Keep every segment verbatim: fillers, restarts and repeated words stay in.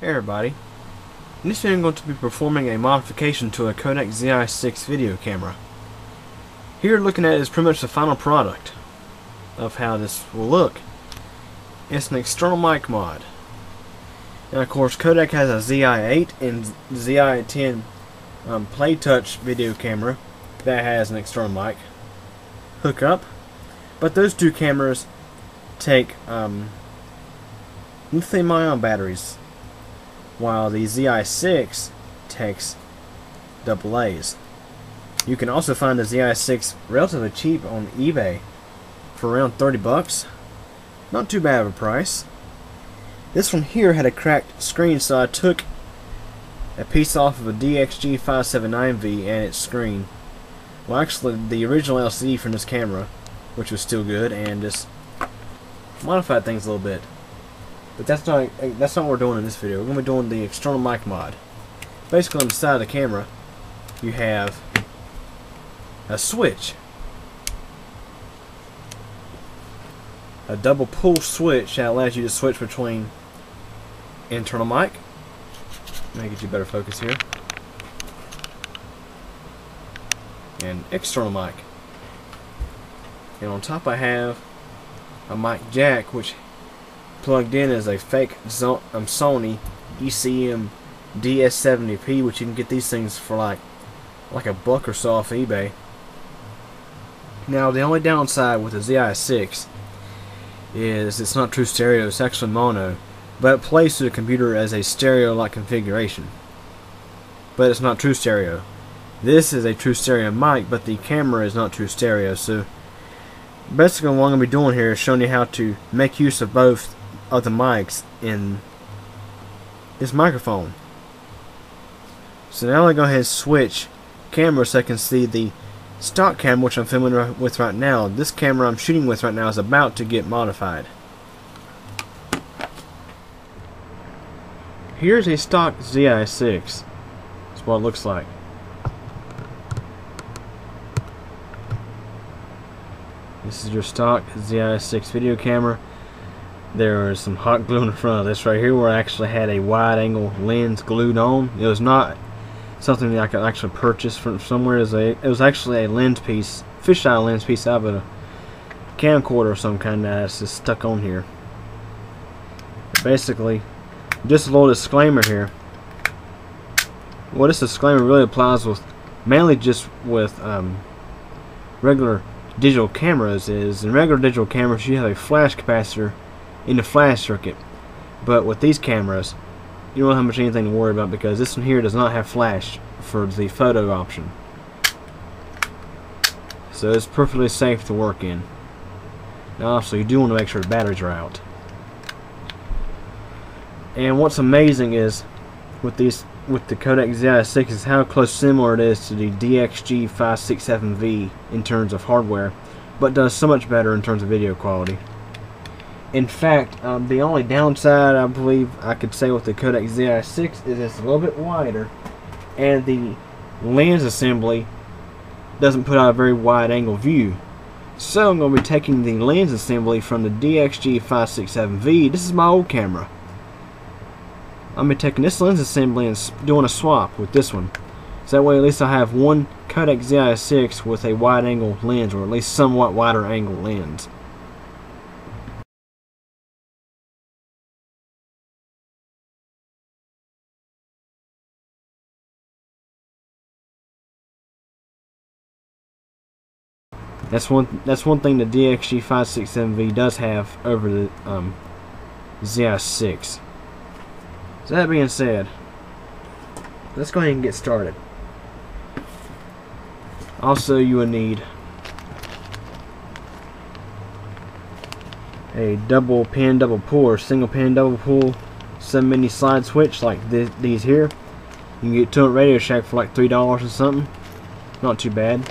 Hey everybody, in this video I'm going to be performing a modification to a Kodak Z I six video camera. Here looking at it is pretty much the final product of how this will look. It's an external mic mod. Now of course Kodak has a Z I eight and Z I ten um, PlayTouch video camera that has an external mic hookup, but those two cameras take um, lithium-ion batteries, while the Z I six takes double A's. You can also find the Z I six relatively cheap on eBay for around thirty bucks. Not too bad of a price. This one here had a cracked screen, so I took a piece off of a D X G five seven nine V and its screen. Well, actually the original L C D from this camera, which was still good, and just modified things a little bit. But that's not that's not what we're doing in this video. We're going to be doing the external mic mod. Basically on the side of the camera you have a switch. A double pull switch that allows you to switch between internal mic. Let me get you better focus here. And external mic. And on top I have a mic jack, which plugged in as a fake Sony E C M D S seventy P, which you can get these things for like like a buck or so off eBay. Now the only downside with the Z I six is it's not true stereo, it's actually mono, but it plays to the computer as a stereo like configuration, but it's not true stereo. This is a true stereo mic, but the camera is not true stereo. So basically what I'm going to be doing here is showing you how to make use of both of the mics in this microphone. So now I'm going to go ahead and switch camera so I can see the stock camera, which I'm filming with right now. This camera I'm shooting with right now is about to get modified. Here's a stock Z I six. That's what it looks like. This is your stock Z I six video camera. There is some hot glue in front of this right here where I actually had a wide angle lens glued on. It was not something that I could actually purchase from somewhere. It was, a, it was actually a lens piece, fisheye lens piece out of a camcorder of some kind that's just stuck on here. Basically, just a little disclaimer here. Well, this disclaimer really applies with mainly just with um, regular digital cameras. Is in regular digital cameras you have a flash capacitor in the flash circuit, but with these cameras you don't have much anything to worry about because this one here does not have flash for the photo option, so it's perfectly safe to work in. Now also you do want to make sure the batteries are out. And what's amazing is with these with the Kodak Z I six is how close similar it is to the D X G five six seven V in terms of hardware, but does so much better in terms of video quality. In fact, um, the only downside I believe I could say with the Kodak Z I six is it's a little bit wider, and the lens assembly doesn't put out a very wide angle view. So I'm going to be taking the lens assembly from the D X G five six seven V. This is my old camera. I'm going to be taking this lens assembly and doing a swap with this one. So that way at least I have one Kodak Z I six with a wide angle lens, or at least somewhat wider angle lens. That's one, that's one thing the D X G five six seven V does have over the um, Z I six. So that being said, let's go ahead and get started. Also, you will need a double pin, double pull, or single pin, double pull, some mini slide switch like this, these here. You can get two at Radio Shack for like three dollars or something. Not too bad.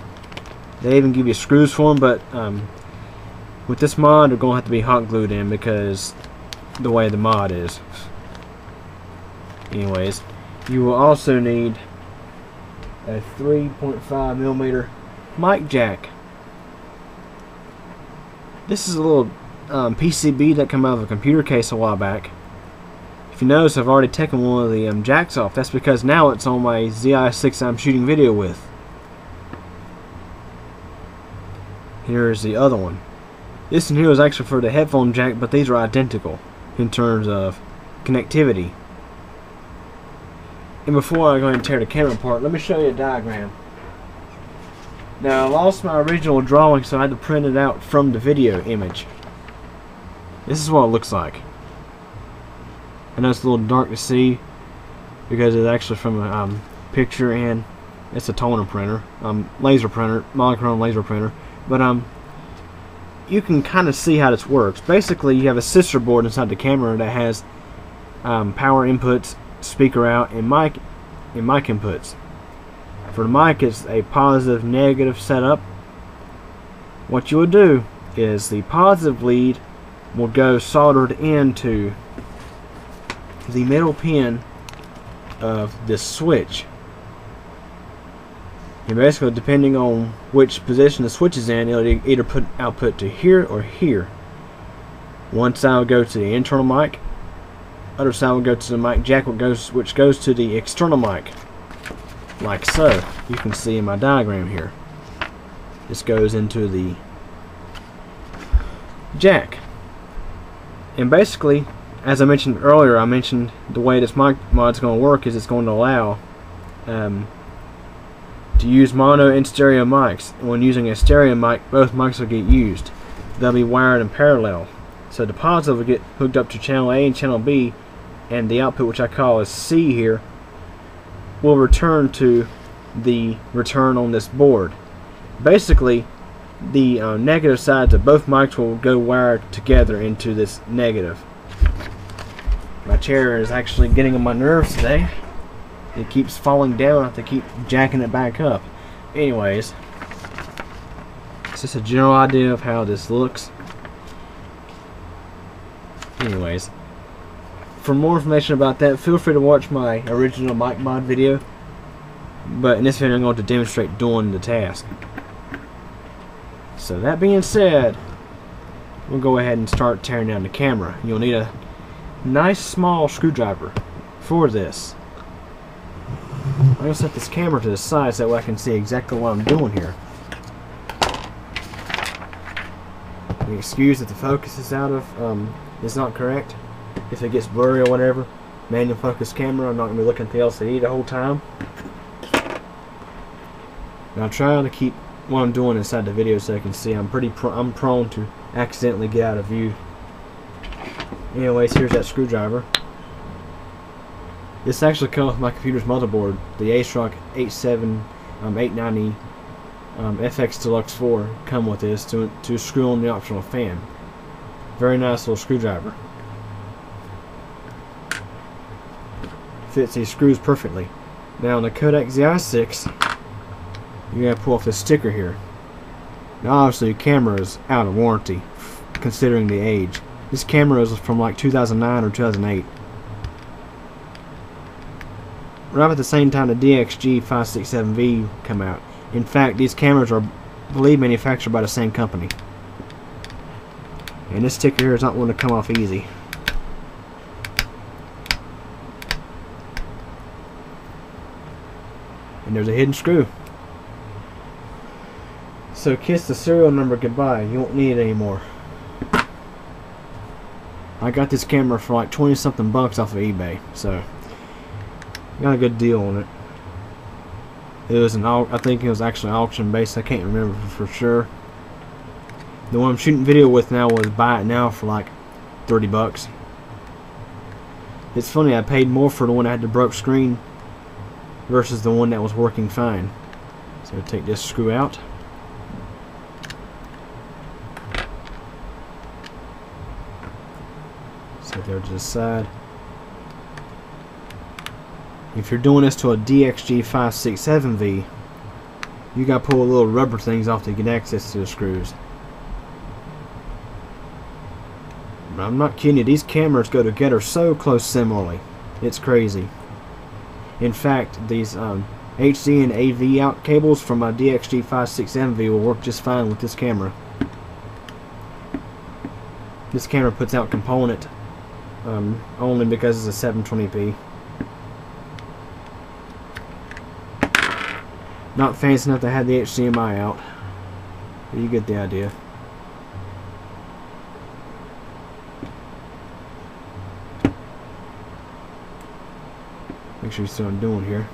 They even give you screws for them, but um, with this mod, they're going to have to be hot glued in because the way the mod is. Anyways, you will also need a three point five millimeter mic jack. This is a little um, P C B that came out of a computer case a while back. If you notice, I've already taken one of the um, jacks off. That's because now it's on my Z I six I'm shooting video with. Here's the other one. This one here was actually for the headphone jack, but these are identical in terms of connectivity. And before I go ahead and tear the camera apart, let me show you a diagram. Now, I lost my original drawing, so I had to print it out from the video image. This is what it looks like. I know it's a little dark to see because it's actually from a um, picture, and it's a toner printer, um, laser printer, monochrome laser printer. But um, you can kind of see how this works. Basically, you have a sister board inside the camera that has um, power inputs, speaker out, and mic, and mic inputs. For the mic, it's a positive negative setup. What you would do is the positive lead will go soldered into the middle pin of this switch, and basically depending on which position the switch is in, it'll either put output to here or here. One side will go to the internal mic, other side will go to the mic jack which goes, which goes to the external mic. Like so, you can see in my diagram here. This goes into the jack. And basically, as I mentioned earlier, I mentioned the way this mic mod is going to work is it's going to allow um, to use mono and stereo mics. And when using a stereo mic, both mics will get used. They'll be wired in parallel. So the positive will get hooked up to channel A and channel B, and the output, which I call as C here, will return to the return on this board. Basically, the uh, negative sides of both mics will go wired together into this negative. My chair is actually getting on my nerves today. It keeps falling down. I have to keep jacking it back up. Anyways, it's just a general idea of how this looks. Anyways, for more information about that, feel free to watch my original mic mod video. But in this video, I'm going to demonstrate doing the task. So that being said, we'll go ahead and start tearing down the camera. You'll need a nice small screwdriver for this. I'm going to set this camera to the side so that way I can see exactly what I'm doing here. And excuse that the focus is out of, um, it's not correct. If it gets blurry or whatever, manual focus camera, I'm not going to be looking at the L C D the whole time. Now I'm trying to keep what I'm doing inside the video so I can see. I'm pretty pr I'm prone to accidentally get out of view. Anyways, here's that screwdriver. This actually comes with my computer's motherboard, the Asrock eighty-seven um, eight ninety um, F X-Deluxe four come with this to, to screw on the optional fan. Very nice little screwdriver. Fits these screws perfectly. Now on the Kodak Z I six, you gotta pull off this sticker here. Now obviously the camera is out of warranty considering the age. This camera is from like two thousand nine or two thousand eight. Right at the same time the D X G five six seven V come out. In fact, these cameras are, I believe, manufactured by the same company. And this sticker here is not one to come off easy. And there's a hidden screw. So kiss the serial number goodbye. You won't need it anymore. I got this camera for like twenty something bucks off of eBay, so got a good deal on it. It was an au I think it was actually auction based. I can't remember for sure. The one I'm shooting video with now was buy it now for like thirty bucks. It's funny, I paid more for the one that had the broke screen versus the one that was working fine. So take this screw out. There to the side. If you're doing this to a D X G five six seven V, you gotta pull little rubber things off to get access to the screws. But I'm not kidding you, these cameras go together so close similarly. It's crazy. In fact, these um, H D and A V out cables from my D X G five six seven V will work just fine with this camera. This camera puts out component um, only because it's a seven twenty p. Not fancy enough to have the H D M I out, but you get the idea. Make sure you see what I'm doing here.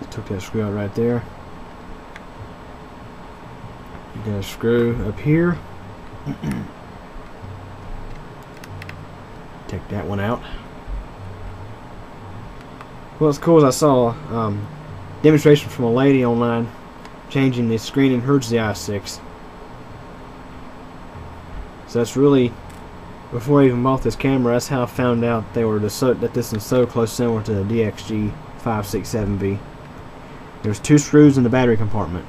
Just took that screw out right there. You got a screw up here. Take that one out. Well, it's cool, as I saw um, demonstration from a lady online changing the screen in her Z I six. So that's really, before I even bought this camera, that's how I found out they were so, that this is so close similar to the D X G five six seven V. There's two screws in the battery compartment.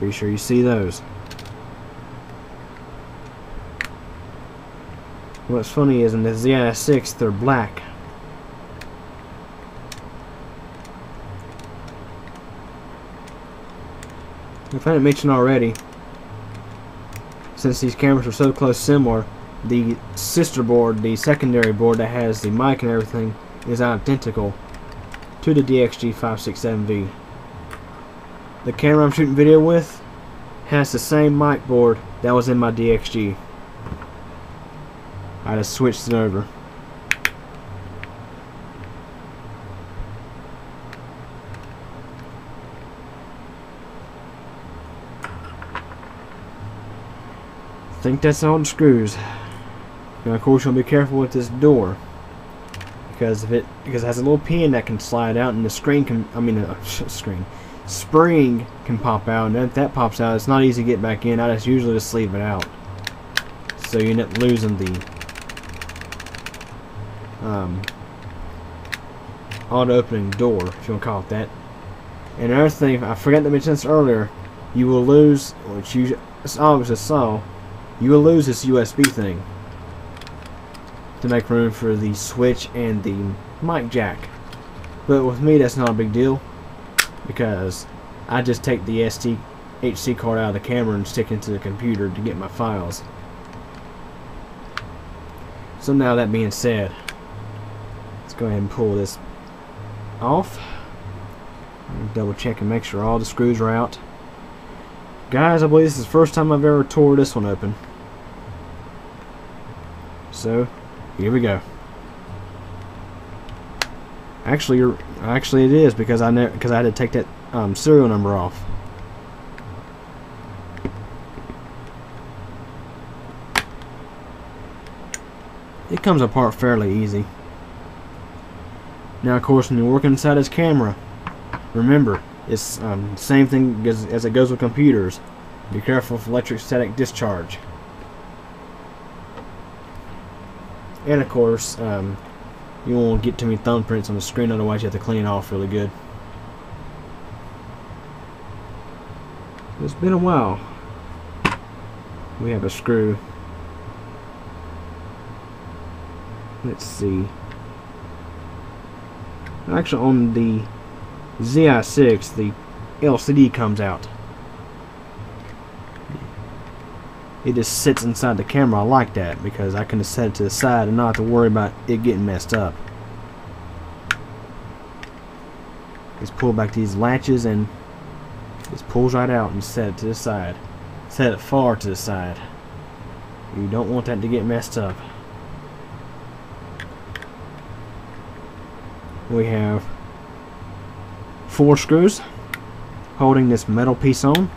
Be sure you see those. What's funny is in the Z I six they're black. If I didn't mention already, since these cameras are so close similar, the sister board, the secondary board that has the mic and everything, is identical to the D X G five six seven V. The camera I'm shooting video with has the same mic board that was in my D X G. I just switched it over. I think that's all the screws. Now of course you'll be careful with this door, because if it because it has a little pin that can slide out, and the screen can I mean a screen spring can pop out, and if that pops out it's not easy to get back in. I just usually just leave it out, so you end up losing the um, auto opening door, if you want to call it that. And another thing, I forgot to mention this earlier, you will lose, which you obviously saw, you will lose this U S B thing to make room for the switch and the mic jack. But with me that's not a big deal, because I just take the S D H D card out of the camera and stick it into the computer to get my files. So now that being said, let's go ahead and pull this off. Double check and make sure all the screws are out. Guys, I believe this is the first time I've ever tore this one open. So, here we go. Actually, you're, actually it is, because I know because I had to take that um, serial number off. It comes apart fairly easy. Now, of course, when you work inside this camera, remember, it's um, same thing as, as it goes with computers. Be careful with electric static discharge. And of course, um, you won't get too many thumbprints on the screen, otherwise you have to clean it off really good. It's been a while. We have a screw. Let's see. Actually, on the Z I six, the L C D comes out. It just sits inside the camera. I like that, because I can just set it to the side and not have to worry about it getting messed up. Just pull back these latches and just pulls right out and set it to the side. Set it far to the side. You don't want that to get messed up. We have four screws holding this metal piece on.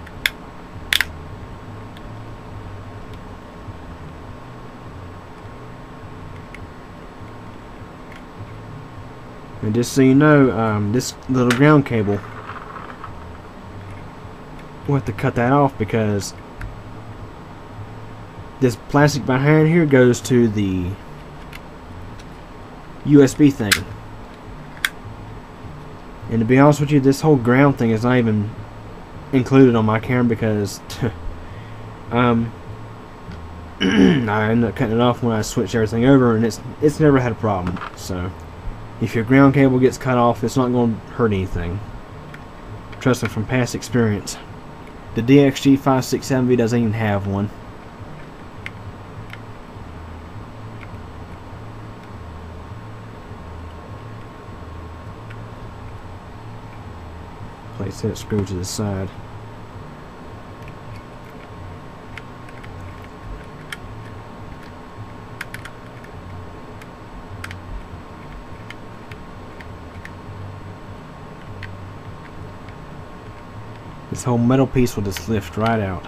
And just so you know, um, this little ground cable, we'll have to cut that off, because this plastic behind here goes to the U S B thing. And to be honest with you, this whole ground thing is not even included on my camera, because um, I ended up cutting it off when I switched everything over, and it's it's never had a problem. So if your ground cable gets cut off, it's not going to hurt anything. Trust me from past experience. The D X G five six seven V doesn't even have one. set it screwed to the side. This whole metal piece will just lift right out.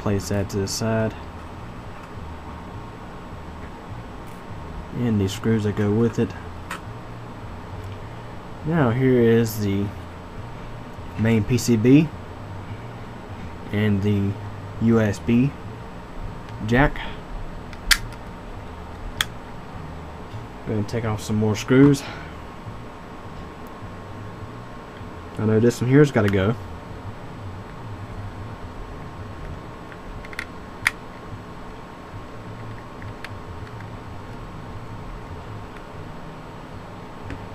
Place that to the side. And these screws that go with it. Now here is the main P C B and the U S B jack. I'm going to take off some more screws. I know this one here's got to go.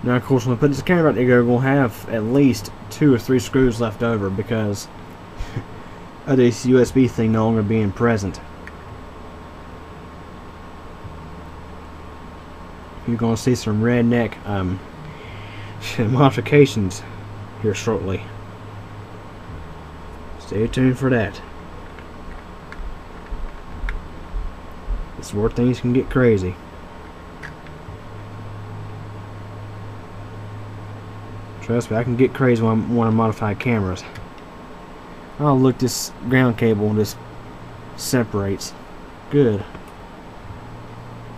Now, of course, when I put this camera back together, we'll have at least two or three screws left over because of this U S B thing no longer being present. You're going to see some redneck um, modifications here shortly. Stay tuned for that. It's where things can get crazy. Trust me, I can get crazy when I want to modify cameras. Oh, look, this ground cable just separates. Good.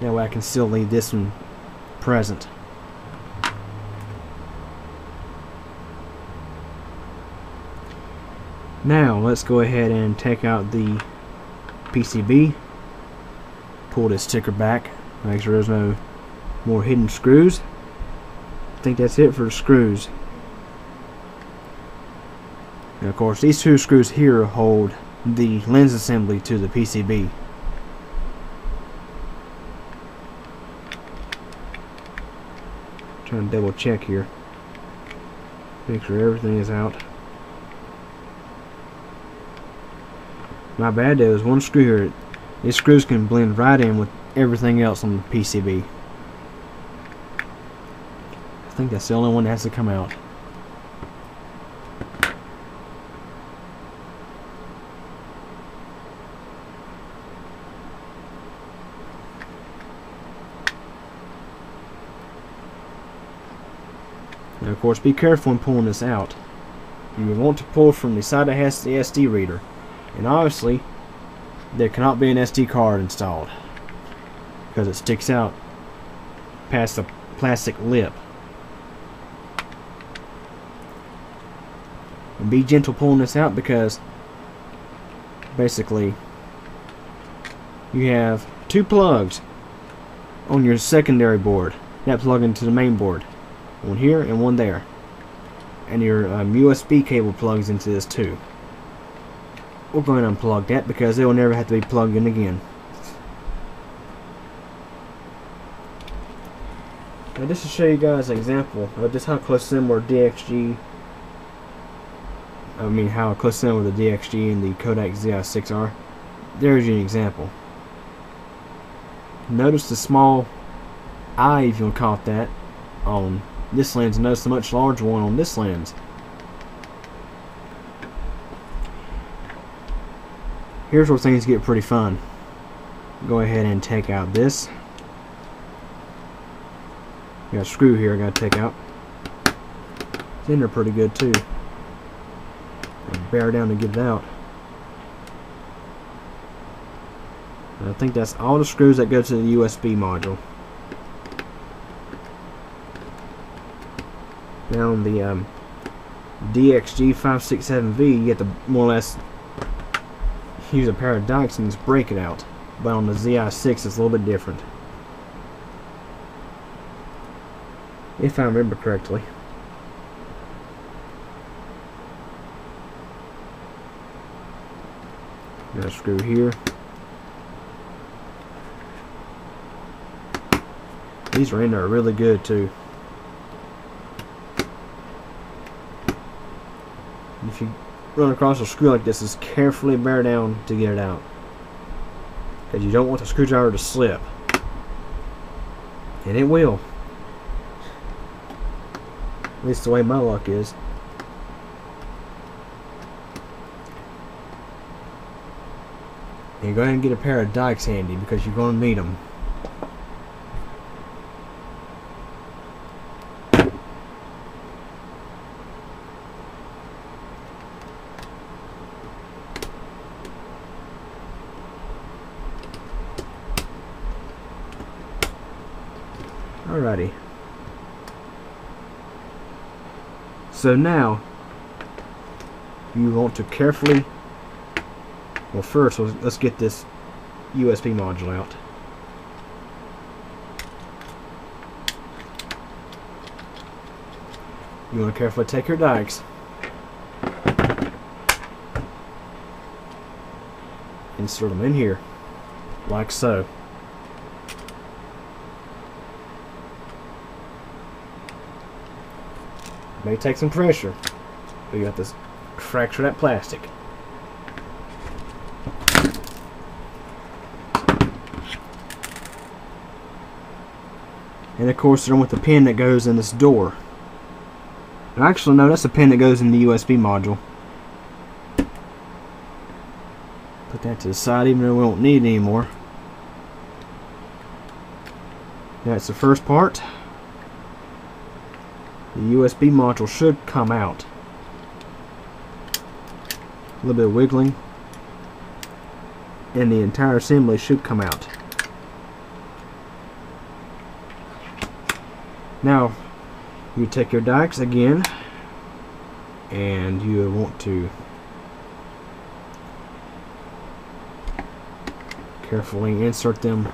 That way I can still leave this one present. Now, let's go ahead and take out the P C B. Pull this sticker back. Make sure there's no more hidden screws. I think that's it for the screws. And of course, these two screws here hold the lens assembly to the P C B. Trying to double check here. Make sure everything is out. My bad, there was one screw here. These screws can blend right in with everything else on the P C B. I think that's the only one that has to come out. Now, of course, be careful when pulling this out. You want to pull from the side that has the S D reader, and obviously there cannot be an S D card installed because it sticks out past the plastic lip. And be gentle pulling this out because basically you have two plugs on your secondary board that plug into the main board, one here and one there, and your um, U S B cable plugs into this too. We're going to unplug that because they will never have to be plugged in again. Now, just to show you guys an example of just how close similar D X G I mean how close in with the D X G and the Kodak Z I six are. There's you an example. Notice the small eye, if you'll call it that, on this lens, and notice the much larger one on this lens. Here's where things get pretty fun. Go ahead and take out this. Got a screw here I gotta take out. It's in there pretty good too. Bear down to get it out. And I think that's all the screws that go to the U S B module. Now on the um, D X G five six seven V, you have to more or less use a pair of dykes and just break it out. But on the Z I six, it's a little bit different, if I remember correctly. Got a screw here. These Raina are really good too. And if you run across a screw like this, just carefully bear down to get it out, because you don't want the screwdriver to slip, and it will. At least the way my luck is. And go ahead and get a pair of dykes handy, because you're going to need them. Alrighty. So now you want to carefully, well first let's get this U S B module out. You want to carefully take your dykes and insert them in here like so. May take some pressure, but you have to fracture that plastic. And of course you're with the pin that goes in this door. And actually no, that's the pin that goes in the U S B module. Put that to the side even though we don't need it anymore. That's the first part. The U S B module should come out. A little bit of wiggling and the entire assembly should come out. Now you take your dykes again and you want to carefully insert them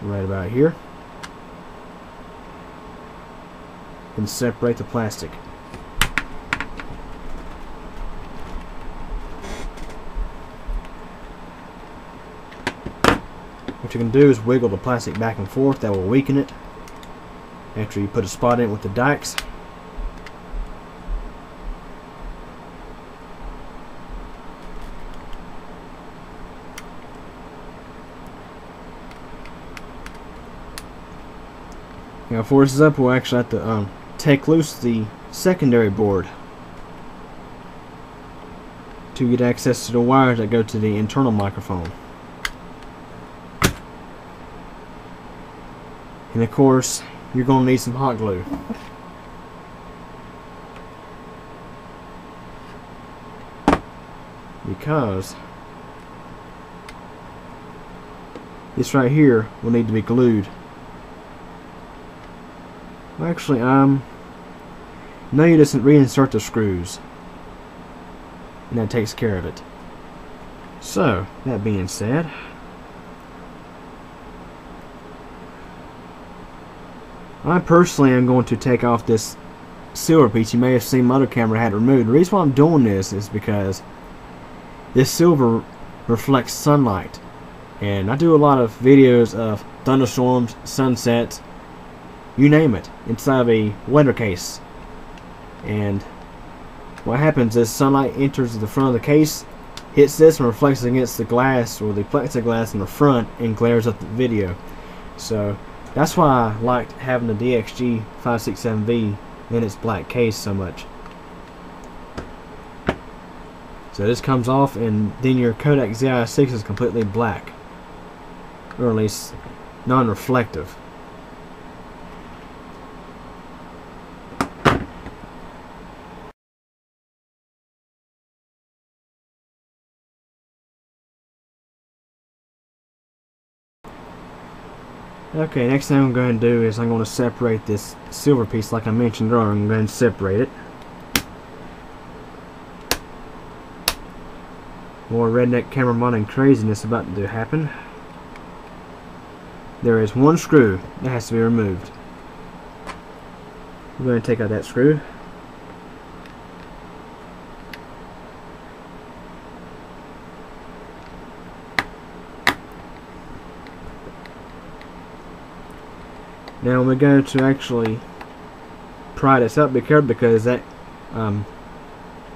right about here and separate the plastic. What you can do is wiggle the plastic back and forth. That will weaken it after you put a spot in it with the dykes. Now before this is up, we'll actually have to um, take loose the secondary board to get access to the wires that go to the internal microphone. And of course you're going to need some hot glue. Because this right here will need to be glued. Actually, um, no, you just reinsert the screws, and that takes care of it. So, that being said, I personally am going to take off this silver piece. You may have seen my other camera had it removed. The reason why I'm doing this is because this silver reflects sunlight, and I do a lot of videos of thunderstorms, sunsets, you name it, inside of a weather case. And what happens is sunlight enters the front of the case, hits this and reflects against the glass or the plexiglass in the front and glares up the video. So that's why I liked having the D X G five six seven V in its black case so much. So this comes off and then your Kodak Z I six is completely black, or at least non-reflective. Okay, next thing I'm going to do is I'm going to separate this silver piece like I mentioned earlier. I'm going to separate it. More redneck camera modding craziness about to happen. There is one screw that has to be removed. I'm going to take out that screw. Now we're going to actually pry this up because that um,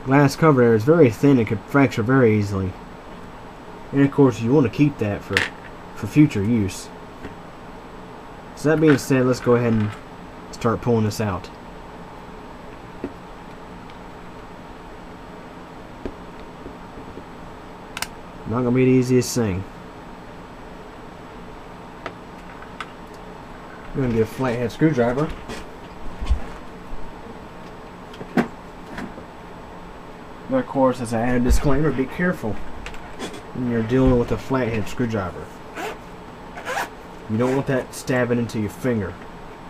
glass cover there is very thin and can fracture very easily. And of course you want to keep that for, for future use. So that being said, let's go ahead and start pulling this out. Not going to be the easiest thing. I'm going to get a flathead screwdriver. But of course, as I added a disclaimer, be careful when you're dealing with a flathead screwdriver. You don't want that stabbing into your finger.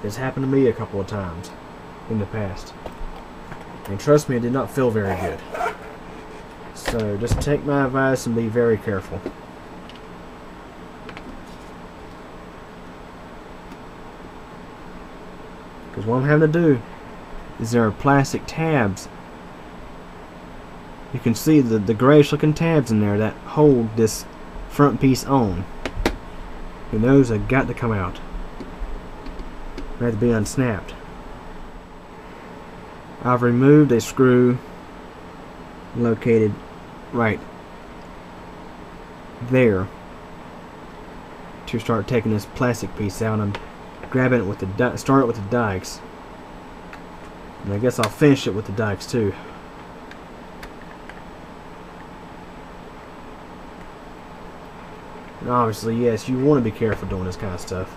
This happened to me a couple of times in the past. And trust me, it did not feel very good. So just take my advice and be very careful. Because what I'm having to do is there are plastic tabs. You can see the, the grayish looking tabs in there that hold this front piece on. And those have got to come out. They have to be unsnapped. I've removed a screw located right there to start taking this plastic piece out. I'm grabbing it with the start it with the dikes, and I guess I'll finish it with the dikes too. And obviously, yes, you want to be careful doing this kind of stuff.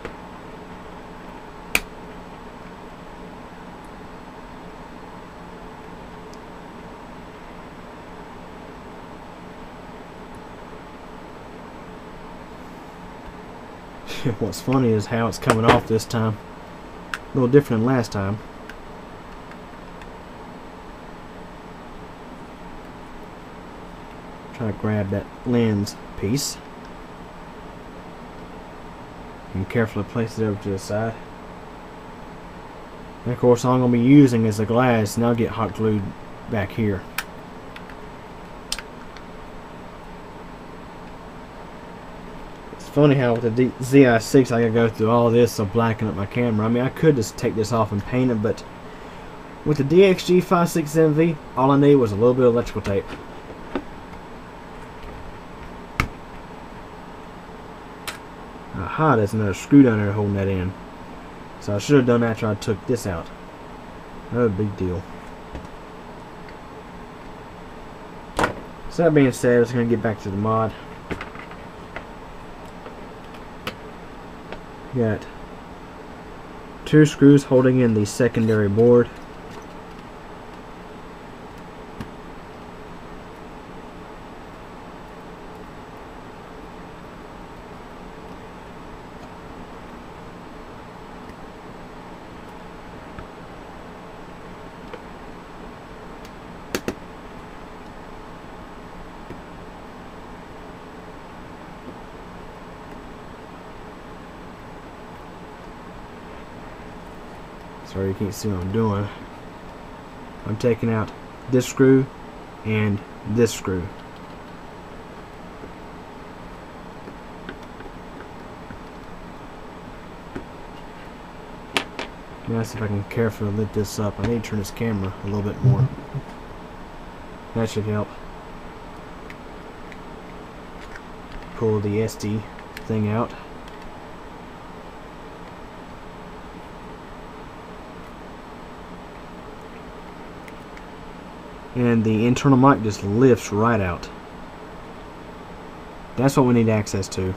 What's funny is how it's coming off this time. A little different than last time. Try to grab that lens piece and carefully place it over to the side. And of course all I'm going to be using is the glass, and I'll get hot glued back here. Funny how with the Z I six I gotta go through all this to blacken up my camera. I mean, I could just take this off and paint it, but with the D X G five six seven V, all I need was a little bit of electrical tape. Aha, there's another screw down there holding that in. So I should have done that after I took this out. No big deal. So that being said, I was gonna get back to the mod. Got two screws holding in the secondary board. Sorry, you can't see what I'm doing. I'm taking out this screw and this screw. Now see if I can carefully lift this up. I need to turn this camera a little bit more. That should help. Pull the S D thing out. And the internal mic just lifts right out. That's what we need access to.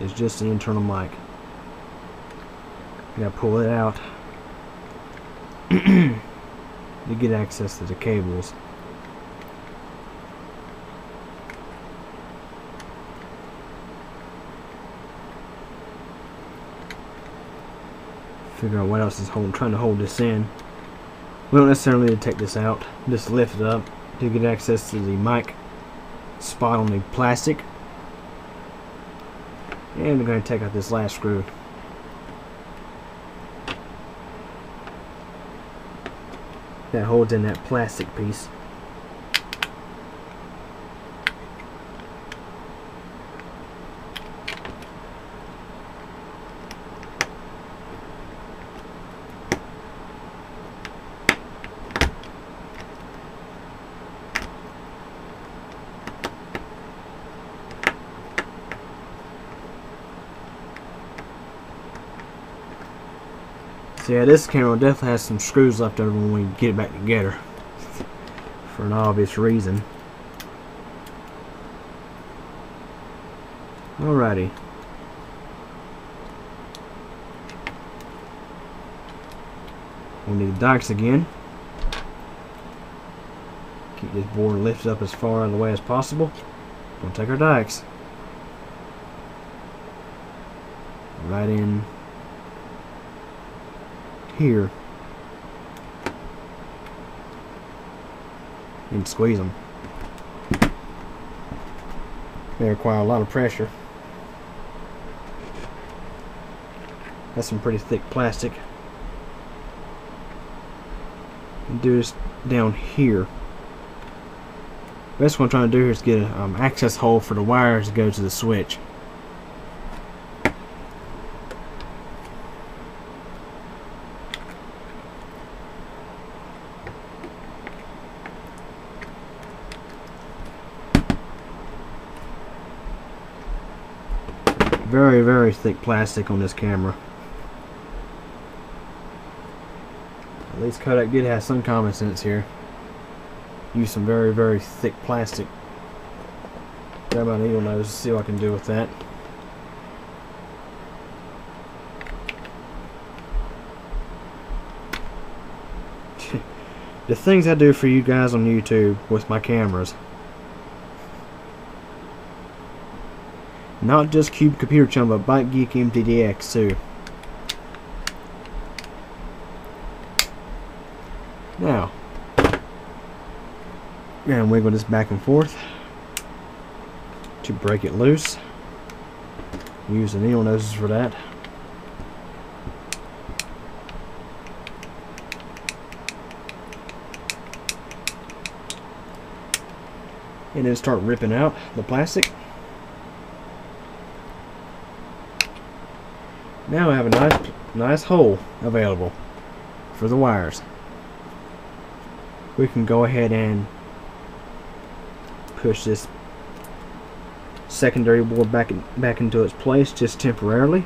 It's just an internal mic. You gotta pull it out to get access to the cables. Figure out what else is holding, trying to hold this in. We don't necessarily need to take this out, just lift it up to get access to the mic spot on the plastic. And we're going to take out this last screw. That holds in that plastic piece. So yeah, this camera definitely has some screws left over when we get it back together, for an obvious reason. Alrighty. We'll need the dikes again. Keep this board lifted up as far out of the way as possible. We'll take our dikes. Right in here. And squeeze them. They require a lot of pressure. That's some pretty thick plastic. And do this down here. That's what I'm trying to do here, is get an um, access hole for the wires to go to the switch. Very, very thick plastic on this camera. At least Kodak did have some common sense here. Use some very, very thick plastic. Grab my needle nose to see what I can do with that. The things I do for you guys on YouTube with my cameras. Not just Cube Computer Channel, but BikeGeekMDDX too. Now, I'm going to wiggle this back and forth to break it loose. Use the needle noses for that. And then start ripping out the plastic. Now I have a nice, nice hole available for the wires. We can go ahead and push this secondary board back in, back into its place just temporarily.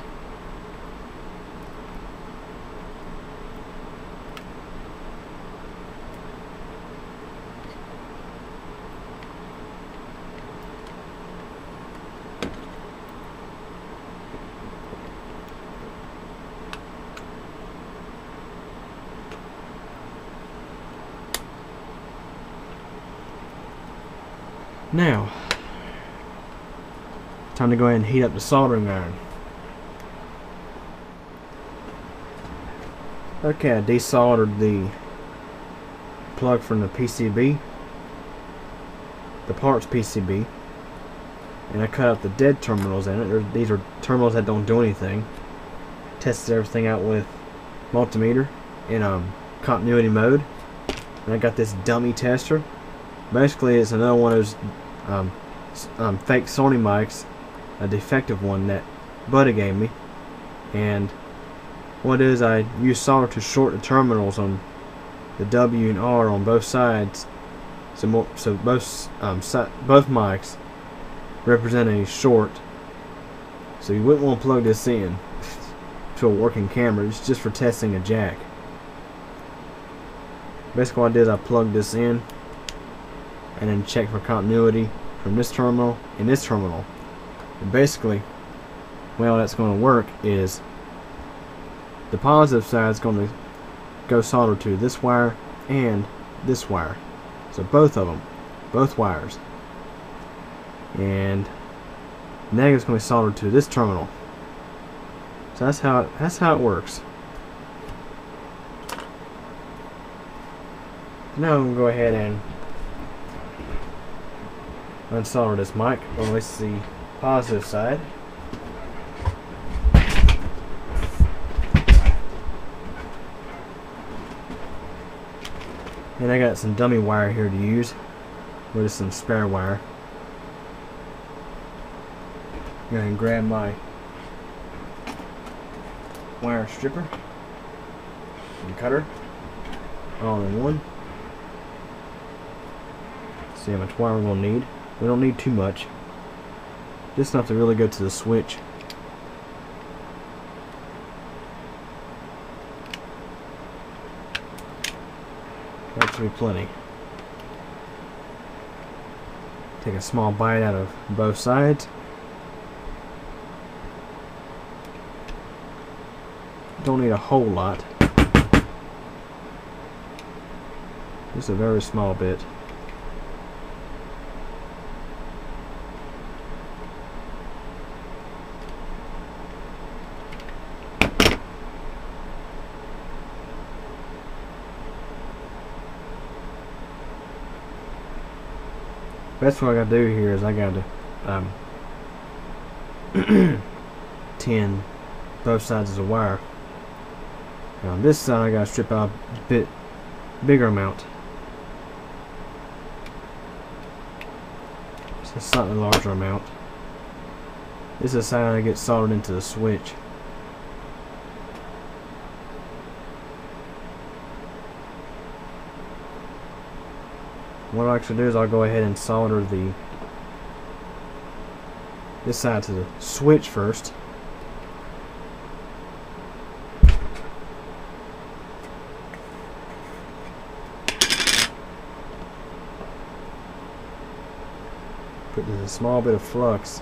Now, time to go ahead and heat up the soldering iron. Okay, I desoldered the plug from the P C B, the parts P C B, and I cut out the dead terminals in it. These are terminals that don't do anything. Tested everything out with multimeter in um, continuity mode, and I got this dummy tester. Basically, it's another one of those Um, um, fake Sony mics, a defective one that Buddy gave me. And what it is, I use solder to short the terminals on the W and R on both sides, so more, so both um, si both mics represent a short. So you wouldn't want to plug this in to a working camera. It's just for testing a jack. Basically, what I did is I plugged this in and then check for continuity from this terminal and this terminal. And basically, well, that's going to work is the positive side is going to go solder to this wire and this wire. So both of them, both wires. And negative is going to be soldered to this terminal. So that's how it, that's how it works. Now I'm going to go ahead and unsolder this mic, or at least the positive side. And I got some dummy wire here to use, or just some spare wire. I'm going to grab my wire stripper and cutter all in one. See how much wire we're going to need. We don't need too much. Just enough to really go to the switch. that should be plenty. Take a small bite out of both sides. Don't need a whole lot, just a very small bit. That's what I gotta do here is I gotta um, tin both sides of the wire. Now on this side I gotta strip out a bit bigger amount. It's a slightly larger amount. This is the side I get soldered into the switch. What I'll actually do is I'll go ahead and solder the this side to the switch first. Put in a small bit of flux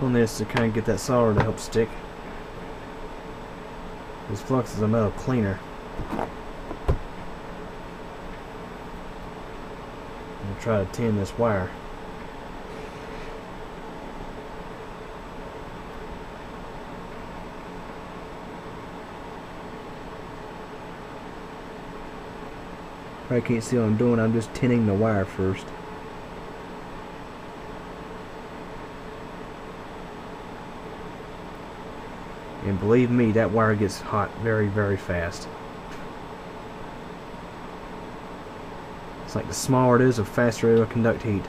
on this to kind of get that solder to help stick. This flux is a metal cleaner. Try to tin this wire. Probably can't see what I'm doing, I'm just tinning the wire first. And believe me, that wire gets hot very, very fast. It's like the smaller it is, the faster it will conduct heat.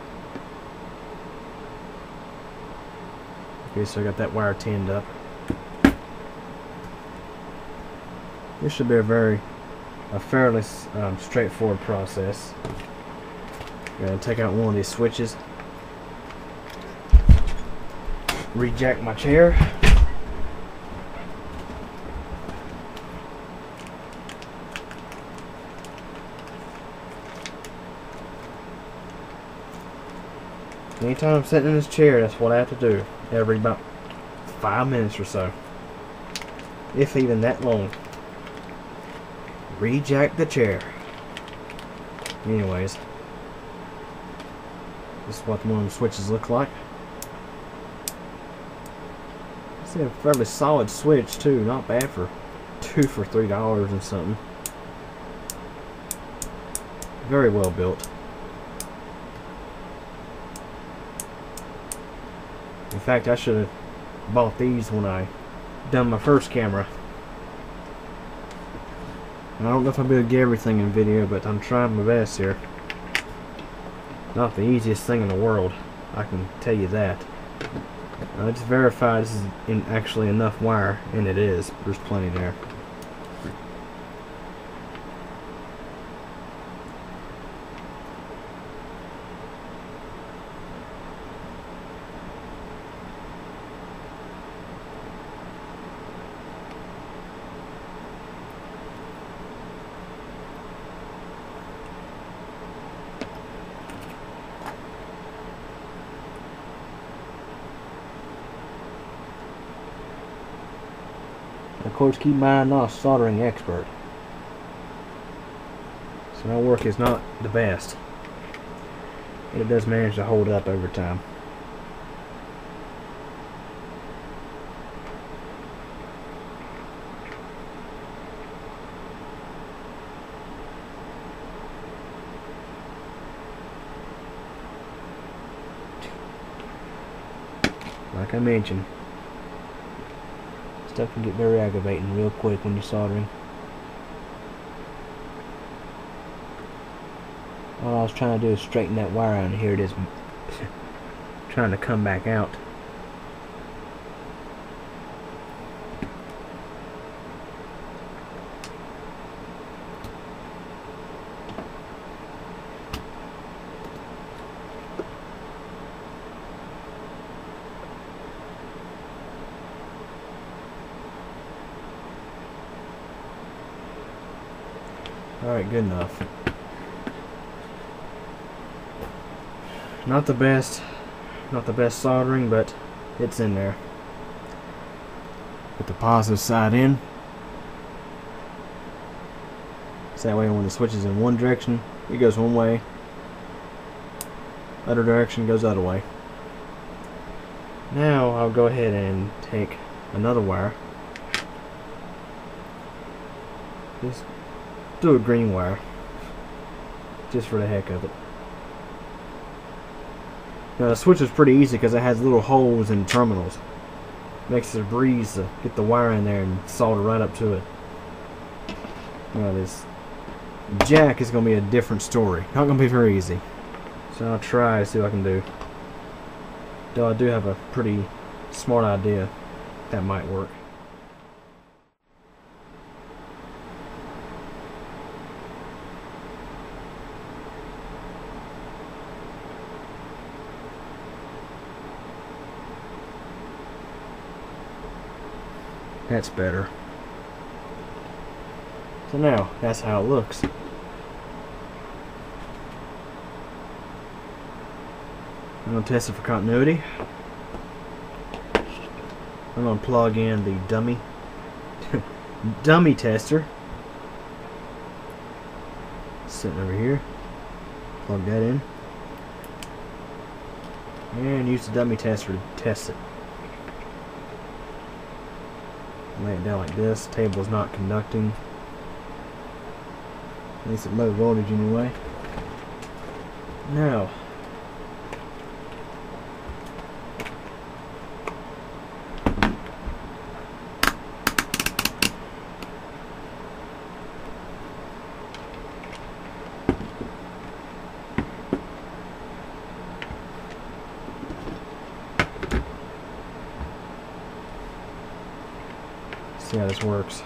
Okay, so I got that wire tinned up. This should be a very, a fairly um, straightforward process. I'm gonna take out one of these switches, rejack my chair. Anytime I'm sitting in this chair, that's what I have to do every about five minutes or so, if even that long. Rejack the chair. Anyways, this is what one of the switches look like. It's a fairly solid switch too, not bad for two for three dollars and something. Very well built. In fact, I should have bought these when I done my first camera. And I don't know if I'll be able to get everything in video, but I'm trying my best here. Not the easiest thing in the world, I can tell you that. I just verified this is in actually enough wire, and it is. There's plenty there. Of course, keep in mind, I'm not a soldering expert, so my work is not the best. It does manage to hold up over time. Like I mentioned, stuff can get very aggravating real quick when you're soldering. All I was trying to do is straighten that wire out, and here it is trying to come back out. Alright, good enough. Not the best, not the best soldering, but it's in there. Put the positive side in. So that way when the switch is in one direction, it goes one way. Other direction goes the other way. Now I'll go ahead and take another wire. Just do a green wire. Just for the heck of it. Now the switch is pretty easy because it has little holes in terminals. Makes it a breeze to get the wire in there and solder right up to it. Now this jack is going to be a different story. Not going to be very easy. So I'll try to see what I can do. Though I do have a pretty smart idea that might work. That's better. So now, that's how it looks. I'm going to test it for continuity. I'm going to plug in the dummy dummy tester. Sitting over here. Plug that in. And use the dummy tester to test it. Lay it down like this. The table is not conducting. At least at low voltage anyway. Now, see how this works.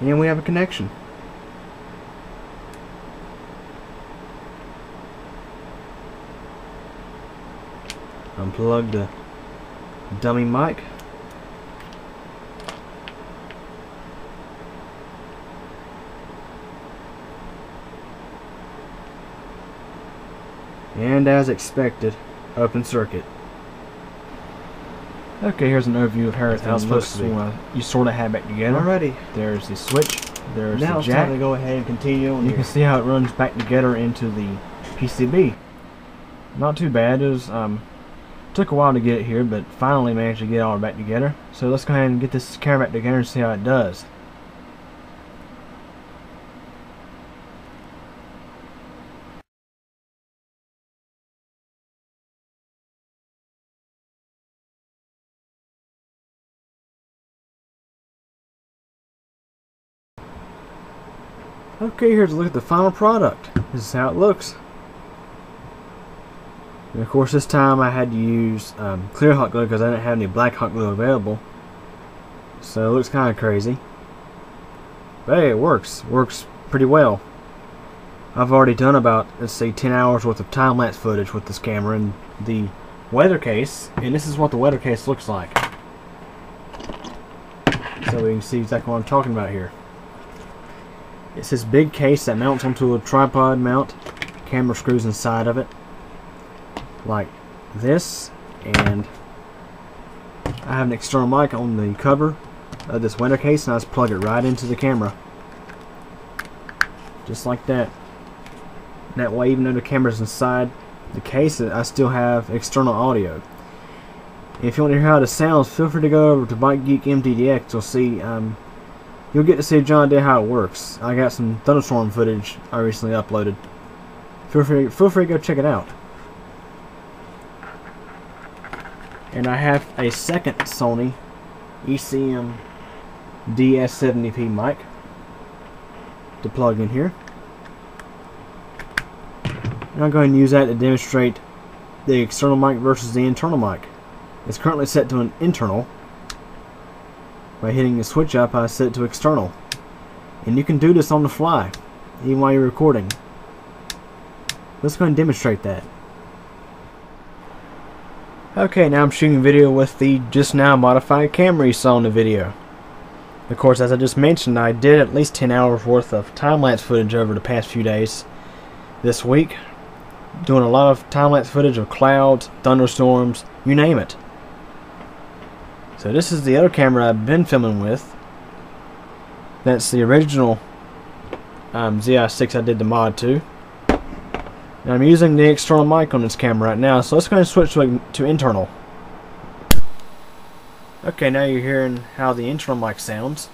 And we have a connection. Unplug the dummy mic. And as expected, open circuit. Okay, here's an overview of how it's supposed to be. You sort of have it back together. Alrighty. There's the switch. There's now the jack. Now it's time to go ahead and continue on. You here. Can see how it runs back together into the P C B. Not too bad. It was, um, took a while to get it here, but finally managed to get it all back together. So let's go ahead and get this camera back together and see how it does. Okay, here's a look at the final product. This is how it looks. And of course this time I had to use um, clear hot glue because I didn't have any black hot glue available. So it looks kind of crazy. But hey, it works. Works pretty well. I've already done about, let's say, ten hours worth of time-lapse footage with this camera and the weather case. And this is what the weather case looks like. So we can see exactly what I'm talking about here. It's this big case that mounts onto a tripod mount. Camera screws inside of it. Like this. And I have an external mic on the cover of this weather case. And I just plug it right into the camera. Just like that. That way, even though the camera's inside the case, I still have external audio. If you want to hear how this sounds, feel free to go over to BikeGeekMDDX. You'll see... Um, You'll get to see John did how it works. I got some thunderstorm footage I recently uploaded. Feel free, feel free to go check it out. And I have a second Sony E C M D S seventy P mic to plug in here. And I'm going to use that to demonstrate the external mic versus the internal mic. It's currently set to an internal. By hitting the switch up, I set it to external. And you can do this on the fly, even while you're recording. Let's go and demonstrate that. Okay, now I'm shooting video with the just now modified camera you saw in the video. Of course, as I just mentioned, I did at least ten hours worth of time-lapse footage over the past few days this week. Doing a lot of time-lapse footage of clouds, thunderstorms, you name it. So this is the other camera I've been filming with. That's the original um, Z I six I did the mod to. Now I'm using the external mic on this camera right now, so let's go ahead and switch to, to internal. Okay, now you're hearing how the internal mic sounds.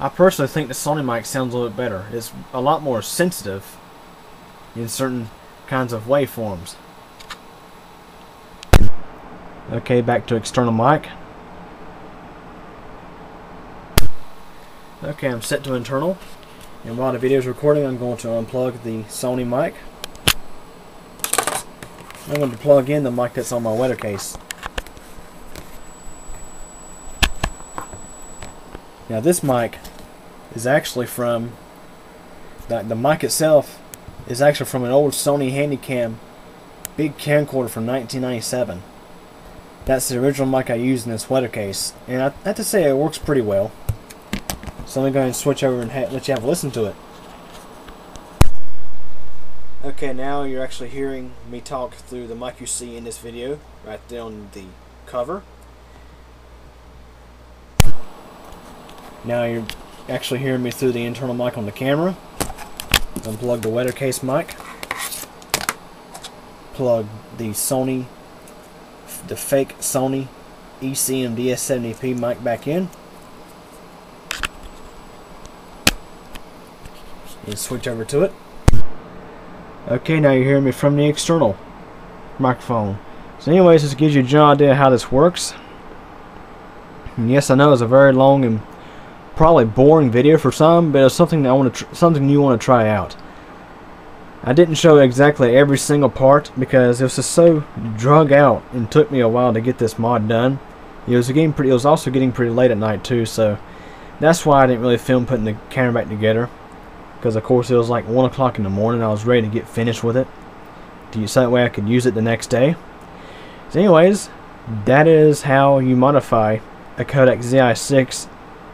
I personally think the Sony mic sounds a little bit better. It's a lot more sensitive in certain kinds of waveforms. Okay, back to external mic. Okay, I'm set to internal. And while the video is recording, I'm going to unplug the Sony mic. I'm going to plug in the mic that's on my weather case. Now this mic is actually from, the, the mic itself is actually from an old Sony Handycam big camcorder from nineteen ninety-seven. That's the original mic I used in this weather case. And I have to say it works pretty well. So I'm going to switch over and ha let you have a listen to it. Okay, now you're actually hearing me talk through the mic you see in this video, right there on the cover. Now you're actually hearing me through the internal mic on the camera. Unplug the weather case mic. Plug the Sony, the fake Sony E C M D S seventy P mic back in. And switch over to it. Okay, now you're hearing me from the external microphone. So anyways, this gives you a general idea how this works. And yes, I know it's a very long and probably boring video for some, but it's something that I want to tr something you want to try out. I didn't show exactly every single part because it was just so drug out and took me a while to get this mod done. It was getting pretty. It was also getting pretty late at night too, so that's why I didn't really film putting the camera back together. Because of course it was like one o'clock in the morning. I was ready to get finished with it, so that way I could use it the next day. So anyways, that is how you modify a Kodak Z I six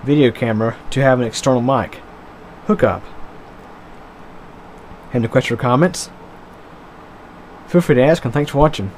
video camera to have an external mic hookup. Have any questions or comments? Feel free to ask, and thanks for watching.